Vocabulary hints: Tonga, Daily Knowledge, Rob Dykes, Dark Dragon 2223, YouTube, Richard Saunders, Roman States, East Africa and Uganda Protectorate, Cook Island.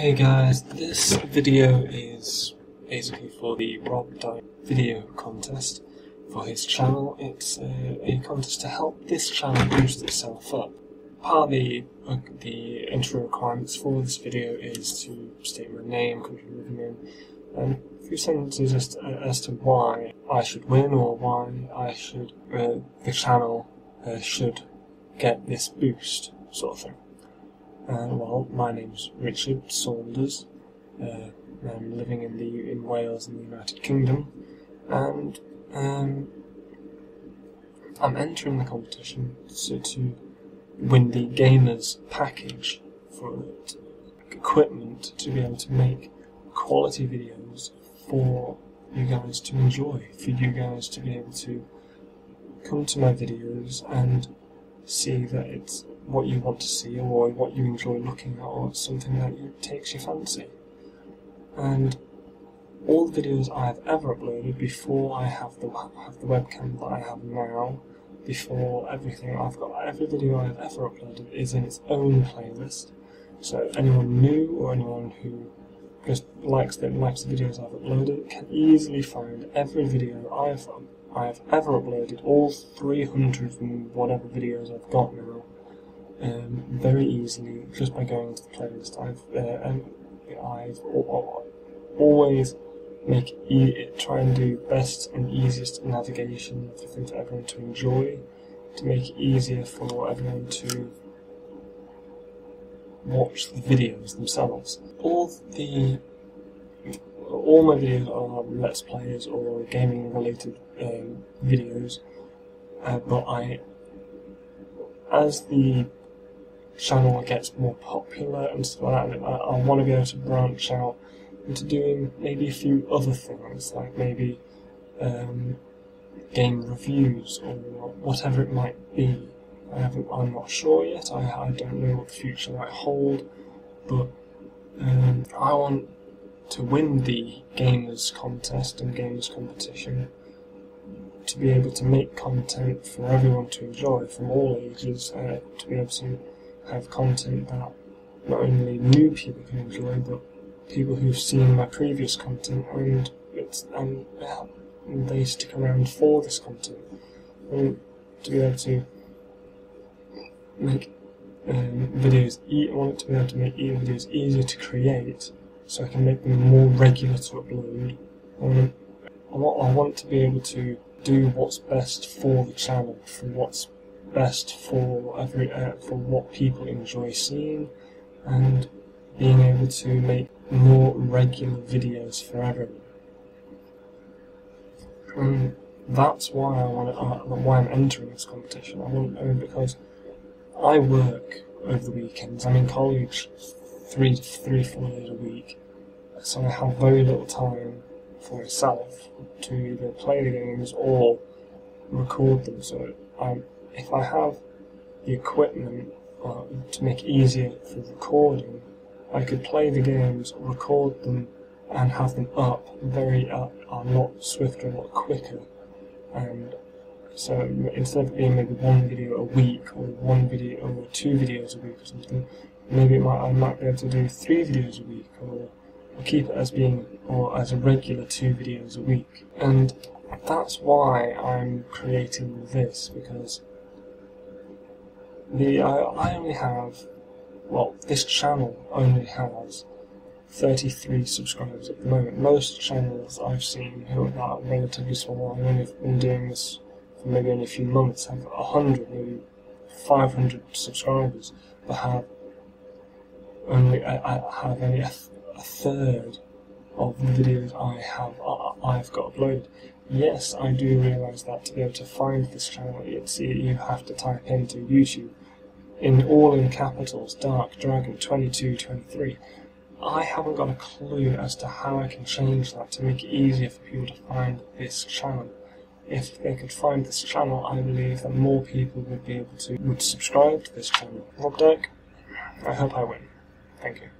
Hey guys, this video is basically for the Rob Dykes video contest for his channel. It's a contest to help this channel boost itself up. Partly the intro requirements for this video is to state my name, country you live in, and a few sentences as to why I should win or why I should, the channel should get this boost sort of thing. Well, my name's Richard Saunders. I'm living in Wales in the United Kingdom, and I'm entering the competition to win the gamers package for equipment to be able to make quality videos for you guys to enjoy, for you guys to be able to come to my videos and see that it's what you want to see or what you enjoy looking at or something that takes your fancy. And all the videos I've ever uploaded before I have the webcam that I have now, before everything I've got, every video I've ever uploaded is in its own playlist. So anyone new or anyone who just likes the videos I've uploaded can easily find every video I've ever uploaded, all 300 and whatever videos I've got now. Very easily, just by going into the playlist. I've always try and do best and easiest navigation for everyone to enjoy, to make it easier for everyone to watch the videos themselves. All my videos are Let's Plays or gaming related videos, but as the channel gets more popular and stuff like that, I want to be able to branch out into doing maybe a few other things, like maybe game reviews or whatever it might be. I'm not sure yet. I don't know what the future might hold, but I want to win the gamers contest and gamers competition, to be able to make content for everyone to enjoy from all ages, to be able to have content that not only new people can enjoy, but people who've seen my previous content and they stick around for this content, and to be able to make videos. I want it to be able to make videos easier to create, so I can make them more regular to upload. I want to be able to do what's best for the channel, for what's best for for what people enjoy seeing, and being able to make more regular videos for everyone. And that's why why I'm entering this competition. Because I work over the weekends. I'm in college 3-4 days a week, so I have very little time for myself to either play the games or record them. So if I have the equipment to make it easier for recording, I could play the games, record them, and have them up a lot swifter, a lot quicker. And so instead of being maybe one video a week or one video or 2 videos a week or something, maybe I might be able to do 3 videos a week, or keep it as being as a regular 2 videos a week. And that's why I'm creating this, because I only have, well, this channel only has 33 subscribers at the moment. Most channels I've seen who are that relatively small, I've only been doing this for maybe only a few months, have 100, maybe 500 subscribers, but have only a third of the videos I've got uploaded. Yes, I do realise that to be able to find this channel, you have to type into YouTube, all in capitals, Dark Dragon 2223. I haven't got a clue as to how I can change that to make it easier for people to find this channel. If they could find this channel, I believe that more people would subscribe to this channel. Rob Dykes, I hope I win. Thank you.